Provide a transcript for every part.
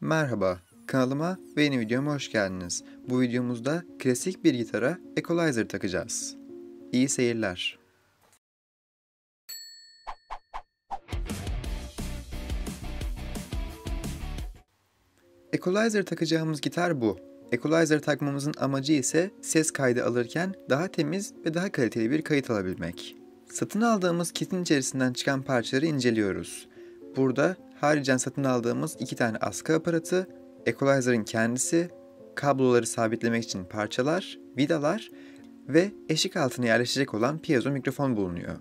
Merhaba, kanalıma ve yeni videoma hoş geldiniz. Bu videomuzda klasik bir gitara equalizer takacağız. İyi seyirler. Equalizer takacağımız gitar bu. Equalizer takmamızın amacı ise ses kaydı alırken daha temiz ve daha kaliteli bir kayıt alabilmek. Satın aldığımız kitin içerisinden çıkan parçaları inceliyoruz. Burada haricen satın aldığımız iki tane askı aparatı, equalizer'ın kendisi, kabloları sabitlemek için parçalar, vidalar ve eşik altına yerleşecek olan piezo mikrofon bulunuyor.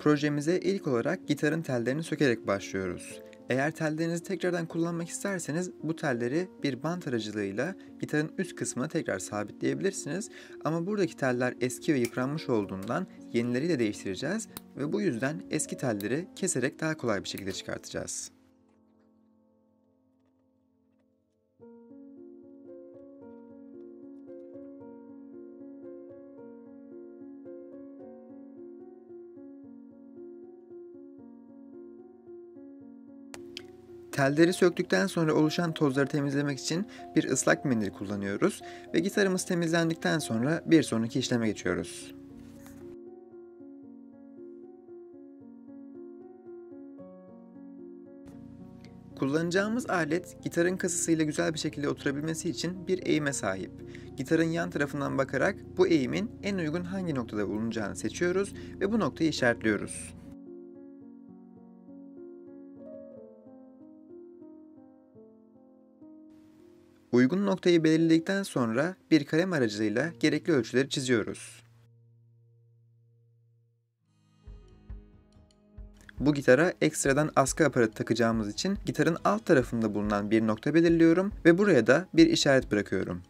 Projemize ilk olarak gitarın tellerini sökerek başlıyoruz. Eğer tellerinizi tekrardan kullanmak isterseniz bu telleri bir bant aracılığıyla gitarın üst kısmına tekrar sabitleyebilirsiniz. Ama buradaki teller eski ve yıpranmış olduğundan yenileri de değiştireceğiz ve bu yüzden eski telleri keserek daha kolay bir şekilde çıkartacağız. Telleri söktükten sonra oluşan tozları temizlemek için bir ıslak mendil kullanıyoruz ve gitarımız temizlendikten sonra bir sonraki işleme geçiyoruz. Kullanacağımız alet, gitarın kasasıyla güzel bir şekilde oturabilmesi için bir eğime sahip. Gitarın yan tarafından bakarak bu eğimin en uygun hangi noktada bulunacağını seçiyoruz ve bu noktayı işaretliyoruz. Uygun noktayı belirledikten sonra bir kalem aracılığıyla gerekli ölçüleri çiziyoruz. Bu gitara ekstradan askı aparatı takacağımız için gitarın alt tarafında bulunan bir nokta belirliyorum ve buraya da bir işaret bırakıyorum.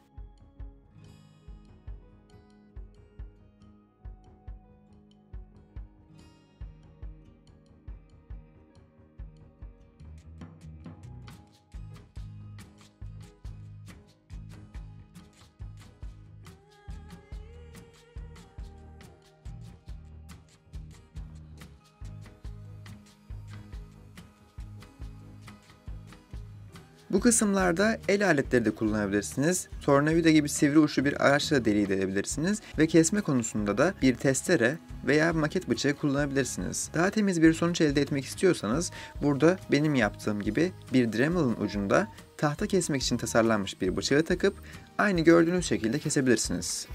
Bu kısımlarda el aletleri de kullanabilirsiniz, tornavida gibi sivri uçlu bir araçla da deliği delebilirsiniz ve kesme konusunda da bir testere veya maket bıçağı kullanabilirsiniz. Daha temiz bir sonuç elde etmek istiyorsanız burada benim yaptığım gibi bir Dremel'ın ucunda tahta kesmek için tasarlanmış bir bıçağı takıp aynı gördüğünüz şekilde kesebilirsiniz.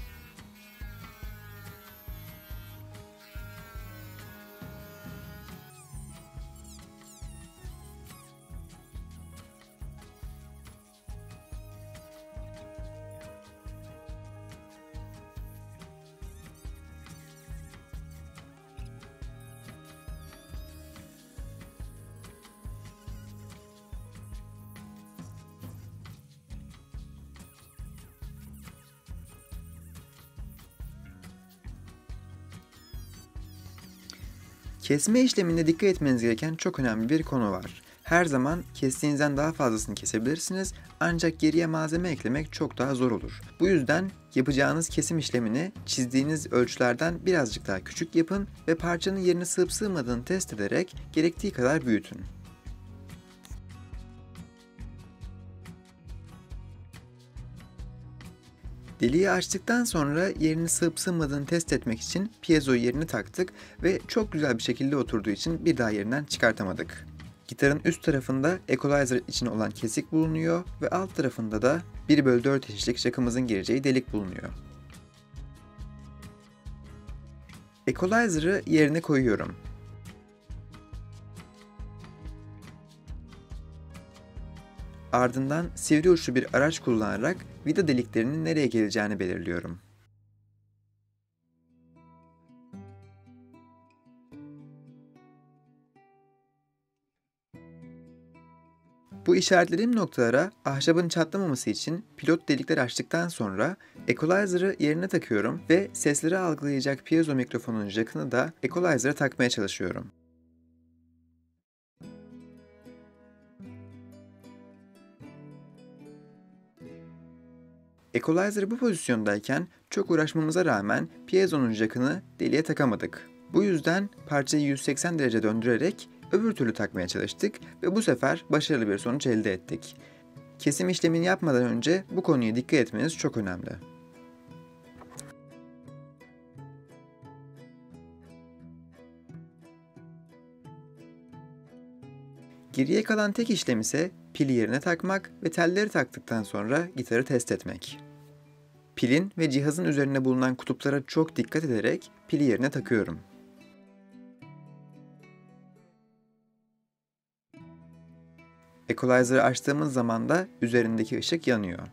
Kesme işleminde dikkat etmeniz gereken çok önemli bir konu var. Her zaman kestiğinizden daha fazlasını kesebilirsiniz ancak geriye malzeme eklemek çok daha zor olur. Bu yüzden yapacağınız kesim işlemini çizdiğiniz ölçülerden birazcık daha küçük yapın ve parçanın yerine sığıp sığmadığını test ederek gerektiği kadar büyütün. Deliği açtıktan sonra yerini sığıp sığmadığını test etmek için piezo yerini taktık ve çok güzel bir şekilde oturduğu için bir daha yerinden çıkartamadık. Gitarın üst tarafında equalizer için olan kesik bulunuyor ve alt tarafında da 1/4 inçlik şakımızın gireceği delik bulunuyor. Equalizer'ı yerine koyuyorum. Ardından sivri uçlu bir araç kullanarak vida deliklerinin nereye geleceğini belirliyorum. Bu işaretlediğim noktalara ahşabın çatlamaması için pilot delikler açtıktan sonra equalizer'ı yerine takıyorum ve sesleri algılayacak piezo mikrofonun jackını da equalizer'a takmaya çalışıyorum. Equalizer'ı bu pozisyondayken çok uğraşmamıza rağmen piezonun jackını deliğe takamadık. Bu yüzden parçayı 180 derece döndürerek öbür türlü takmaya çalıştık ve bu sefer başarılı bir sonuç elde ettik. Kesim işlemini yapmadan önce bu konuya dikkat etmeniz çok önemli. Geriye kalan tek işlem ise pili yerine takmak ve telleri taktıktan sonra gitarı test etmek. Pilin ve cihazın üzerinde bulunan kutuplara çok dikkat ederek pili yerine takıyorum. Equalizer'ı açtığımız zaman da üzerindeki ışık yanıyor.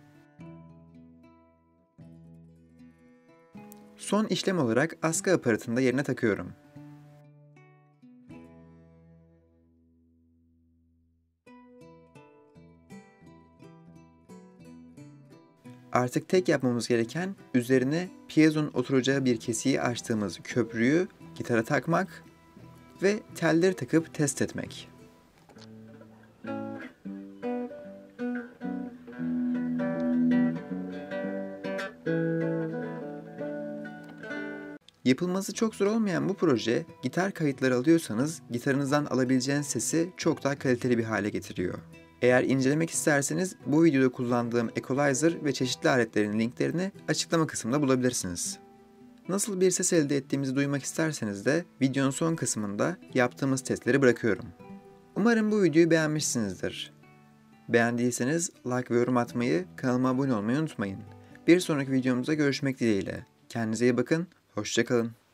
Son işlem olarak askı aparatını da yerine takıyorum. Artık tek yapmamız gereken üzerine piezo'nun oturacağı bir kesiği açtığımız köprüyü gitara takmak ve telleri takıp test etmek. Yapılması çok zor olmayan bu proje, gitar kayıtları alıyorsanız gitarınızdan alabileceğiniz sesi çok daha kaliteli bir hale getiriyor. Eğer incelemek isterseniz bu videoda kullandığım equalizer ve çeşitli aletlerin linklerini açıklama kısmında bulabilirsiniz. Nasıl bir ses elde ettiğimizi duymak isterseniz de videonun son kısmında yaptığımız testleri bırakıyorum. Umarım bu videoyu beğenmişsinizdir. Beğendiyseniz like ve yorum atmayı, kanalıma abone olmayı unutmayın. Bir sonraki videomuzda görüşmek dileğiyle. Kendinize iyi bakın, hoşça kalın.